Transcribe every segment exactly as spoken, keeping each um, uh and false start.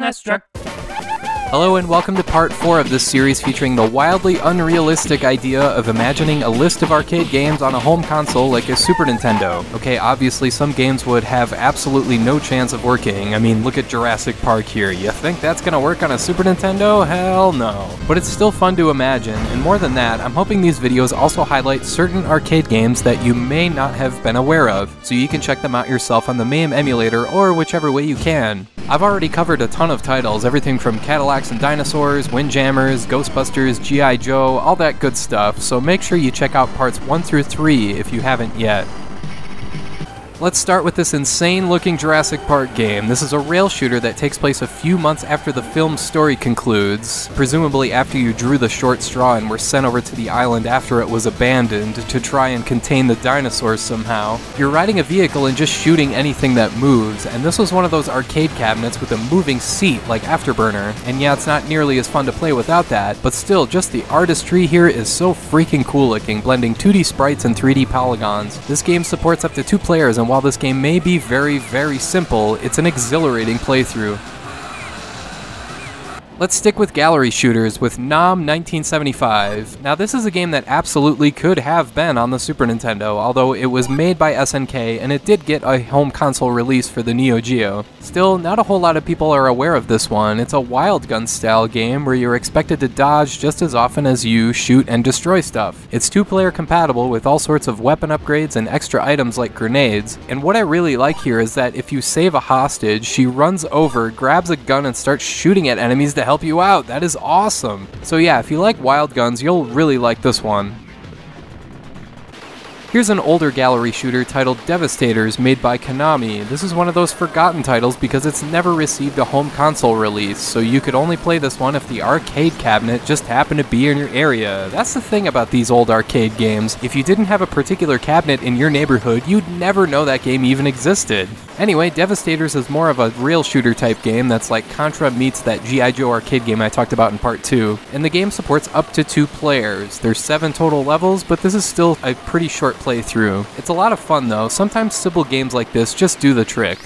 That's struck. Hello and welcome to part four of this series featuring the wildly unrealistic idea of imagining a list of arcade games on a home console like a Super Nintendo. Okay, obviously some games would have absolutely no chance of working. I mean, look at Jurassic Park here. You think that's gonna work on a Super Nintendo? Hell no. But it's still fun to imagine, and more than that, I'm hoping these videos also highlight certain arcade games that you may not have been aware of, so you can check them out yourself on the MAME emulator or whichever way you can. I've already covered a ton of titles, everything from Cadillacs and Dinosaurs, Windjammers, Ghostbusters, G I Joe, all that good stuff, so make sure you check out parts one through three if you haven't yet. Let's start with this insane-looking Jurassic Park game. This is a rail shooter that takes place a few months after the film's story concludes, presumably after you drew the short straw and were sent over to the island after it was abandoned to try and contain the dinosaurs somehow. You're riding a vehicle and just shooting anything that moves, and this was one of those arcade cabinets with a moving seat like Afterburner, and yeah, it's not nearly as fun to play without that, but still, just the artistry here is so freaking cool-looking, blending two D sprites and three D polygons. This game supports up to two players, and while this game may be very, very simple, it's an exhilarating playthrough. Let's stick with gallery shooters with Nam nineteen seventy-five. Now this is a game that absolutely could have been on the Super Nintendo, although it was made by S N K and it did get a home console release for the Neo Geo. Still, not a whole lot of people are aware of this one. It's a wild gun style game where you're expected to dodge just as often as you shoot and destroy stuff. It's two player compatible with all sorts of weapon upgrades and extra items like grenades, and what I really like here is that if you save a hostage, she runs over, grabs a gun and starts shooting at enemies that help you out. That is awesome. So yeah, if you like wild guns, you'll really like this one. Here's an older gallery shooter titled Devastators made by Konami. This is one of those forgotten titles because it's never received a home console release, so you could only play this one if the arcade cabinet just happened to be in your area. That's the thing about these old arcade games. If you didn't have a particular cabinet in your neighborhood, you'd never know that game even existed. Anyway, Devastators is more of a rail shooter type game that's like Contra meets that G I Joe arcade game I talked about in part two, and the game supports up to two players. There's seven total levels, but this is still a pretty short playthrough. It's a lot of fun though. Sometimes simple games like this just do the trick.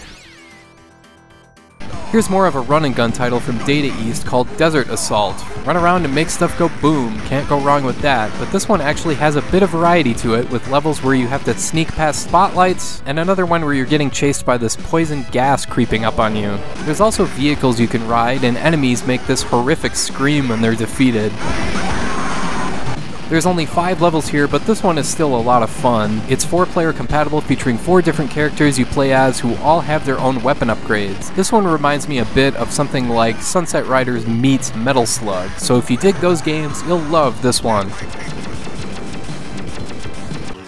Here's more of a run and gun title from Data East called Desert Assault. Run around and make stuff go boom, can't go wrong with that, but this one actually has a bit of variety to it with levels where you have to sneak past spotlights, and another one where you're getting chased by this poison gas creeping up on you. There's also vehicles you can ride, and enemies make this horrific scream when they're defeated. There's only five levels here, but this one is still a lot of fun. It's four player compatible, featuring four different characters you play as who all have their own weapon upgrades. This one reminds me a bit of something like Sunset Riders meets Metal Slug, so if you dig those games, you'll love this one.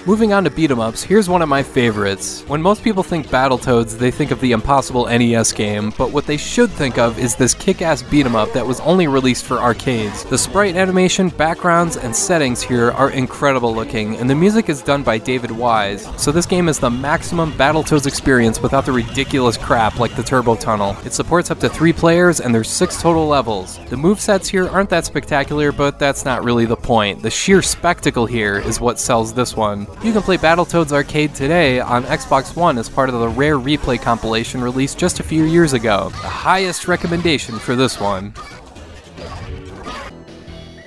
Moving on to beat-em-ups, here's one of my favorites. When most people think Battletoads, they think of the impossible N E S game, but what they should think of is this kick-ass beat-em-up that was only released for arcades. The sprite animation, backgrounds, and settings here are incredible looking, and the music is done by David Wise, so this game is the maximum Battletoads experience without the ridiculous crap like the Turbo Tunnel. It supports up to three players, and there's six total levels. The movesets here aren't that spectacular, but that's not really the point. The sheer spectacle here is what sells this one. You can play Battletoads Arcade today on Xbox One as part of the Rare Replay compilation released just a few years ago. The highest recommendation for this one.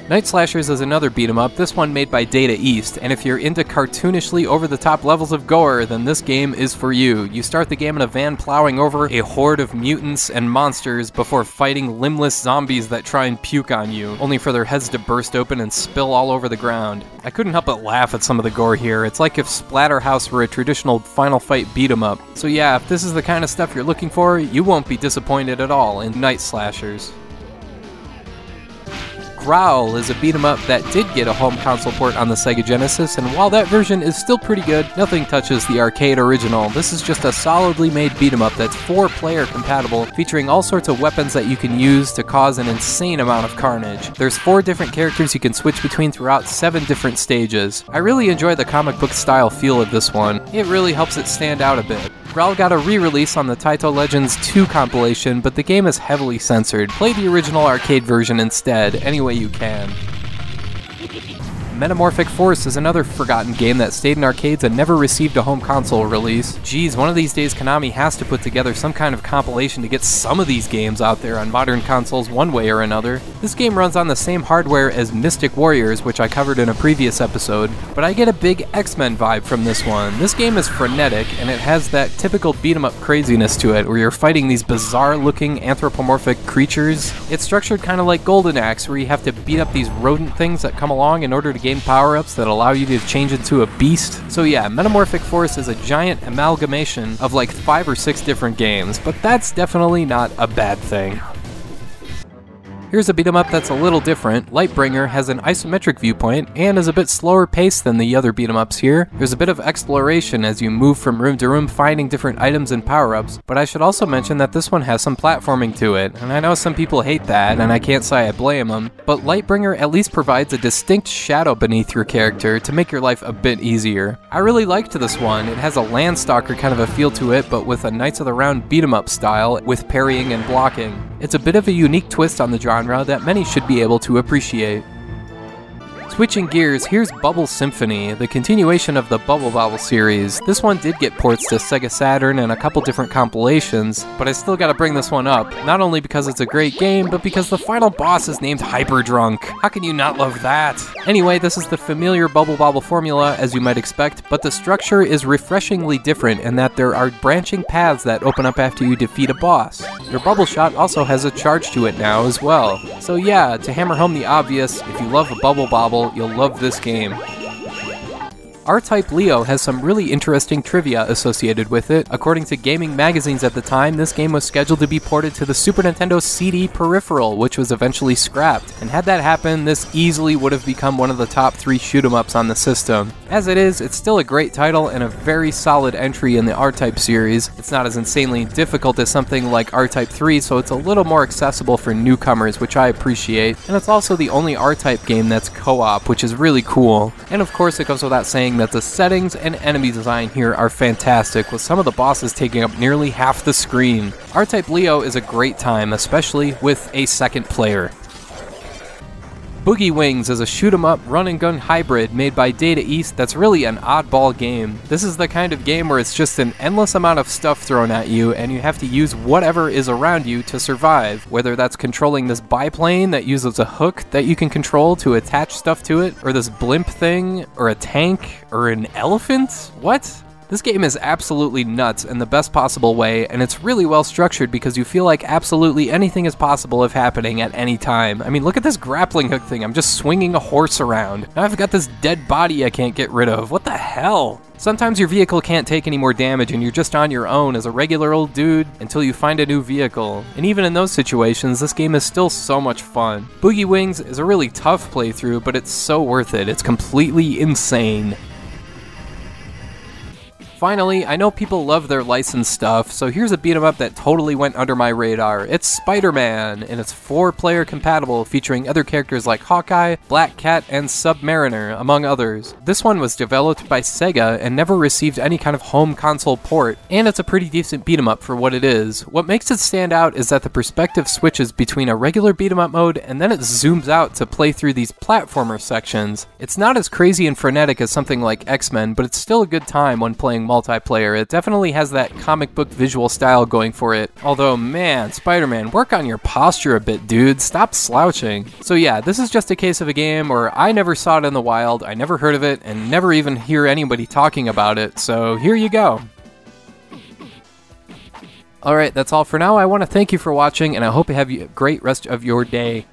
Night Slashers is another beat-em-up, this one made by Data East, and if you're into cartoonishly over-the-top levels of gore, then this game is for you. You start the game in a van plowing over a horde of mutants and monsters before fighting limbless zombies that try and puke on you, only for their heads to burst open and spill all over the ground. I couldn't help but laugh at some of the gore here. It's like if Splatterhouse were a traditional Final Fight beat-em-up. So yeah, if this is the kind of stuff you're looking for, you won't be disappointed at all in Night Slashers. Growl is a beat-em-up that did get a home console port on the Sega Genesis, and while that version is still pretty good, nothing touches the arcade original. This is just a solidly made beat-em-up that's four player compatible, featuring all sorts of weapons that you can use to cause an insane amount of carnage. There's four different characters you can switch between throughout seven different stages. I really enjoy the comic book style feel of this one. It really helps it stand out a bit. Growl got a re-release on the Taito Legends two compilation, but the game is heavily censored. Play the original arcade version instead, any way you can. Metamorphic Force is another forgotten game that stayed in arcades and never received a home console release. Geez, one of these days Konami has to put together some kind of compilation to get some of these games out there on modern consoles one way or another. This game runs on the same hardware as Mystic Warriors, which I covered in a previous episode, but I get a big X-Men vibe from this one. This game is frenetic, and it has that typical beat-em-up craziness to it, where you're fighting these bizarre-looking anthropomorphic creatures. It's structured kind of like Golden Axe, where you have to beat up these rodent things that come along in order to gain power-ups that allow you to change into a beast. So yeah, Metamorphic Force is a giant amalgamation of like five or six different games, but that's definitely not a bad thing. Here's a beat-em-up that's a little different. Lightbringer has an isometric viewpoint and is a bit slower paced than the other beat-em-ups here. There's a bit of exploration as you move from room to room finding different items and power-ups, but I should also mention that this one has some platforming to it, and I know some people hate that, and I can't say I blame them, but Lightbringer at least provides a distinct shadow beneath your character to make your life a bit easier. I really liked this one. It has a Landstalker kind of a feel to it, but with a Knights of the Round beat-em-up style with parrying and blocking. It's a bit of a unique twist on the genre that many should be able to appreciate. Switching gears, here's Bubble Symphony, the continuation of the Bubble Bobble series. This one did get ports to Sega Saturn and a couple different compilations, but I still gotta bring this one up, not only because it's a great game, but because the final boss is named Hyperdrunk. How can you not love that? Anyway, this is the familiar Bubble Bobble formula, as you might expect, but the structure is refreshingly different in that there are branching paths that open up after you defeat a boss. Your bubble shot also has a charge to it now as well. So yeah, to hammer home the obvious, if you love a Bubble Bobble, you'll love this game. R-Type Leo has some really interesting trivia associated with it. According to gaming magazines at the time, this game was scheduled to be ported to the Super Nintendo C D peripheral, which was eventually scrapped. And had that happened, this easily would have become one of the top three shoot-em-ups on the system. As it is, it's still a great title and a very solid entry in the R-Type series. It's not as insanely difficult as something like R-Type three, so it's a little more accessible for newcomers, which I appreciate. And it's also the only R-Type game that's co-op, which is really cool. And of course, it goes without saying that the settings and enemy design here are fantastic, with some of the bosses taking up nearly half the screen. R-Type Leo is a great time, especially with a second player. Boogie Wings is a shoot-em-up run-and-gun hybrid made by Data East that's really an oddball game. This is the kind of game where it's just an endless amount of stuff thrown at you, and you have to use whatever is around you to survive, whether that's controlling this biplane that uses a hook that you can control to attach stuff to it, or this blimp thing, or a tank, or an elephant? What? This game is absolutely nuts in the best possible way, and it's really well structured because you feel like absolutely anything is possible of happening at any time. I mean, look at this grappling hook thing. I'm just swinging a horse around. Now I've got this dead body I can't get rid of. What the hell? Sometimes your vehicle can't take any more damage and you're just on your own as a regular old dude until you find a new vehicle. And even in those situations, this game is still so much fun. Boogie Wings is a really tough playthrough, but it's so worth it. It's completely insane. Finally, I know people love their licensed stuff, so here's a beat-em-up that totally went under my radar. It's Spider-Man, and it's four-player compatible, featuring other characters like Hawkeye, Black Cat, and Submariner, among others. This one was developed by Sega and never received any kind of home console port, and it's a pretty decent beat-em-up for what it is. What makes it stand out is that the perspective switches between a regular beat-em-up mode, and then it zooms out to play through these platformer sections. It's not as crazy and frenetic as something like X-Men, but it's still a good time when playing multiplayer. It definitely has that comic book visual style going for it. Although, man, Spider-Man, work on your posture a bit, dude. Stop slouching. So yeah, this is just a case of a game where I never saw it in the wild, I never heard of it, and never even hear anybody talking about it. So here you go. Alright, that's all for now. I want to thank you for watching, and I hope you have a great rest of your day.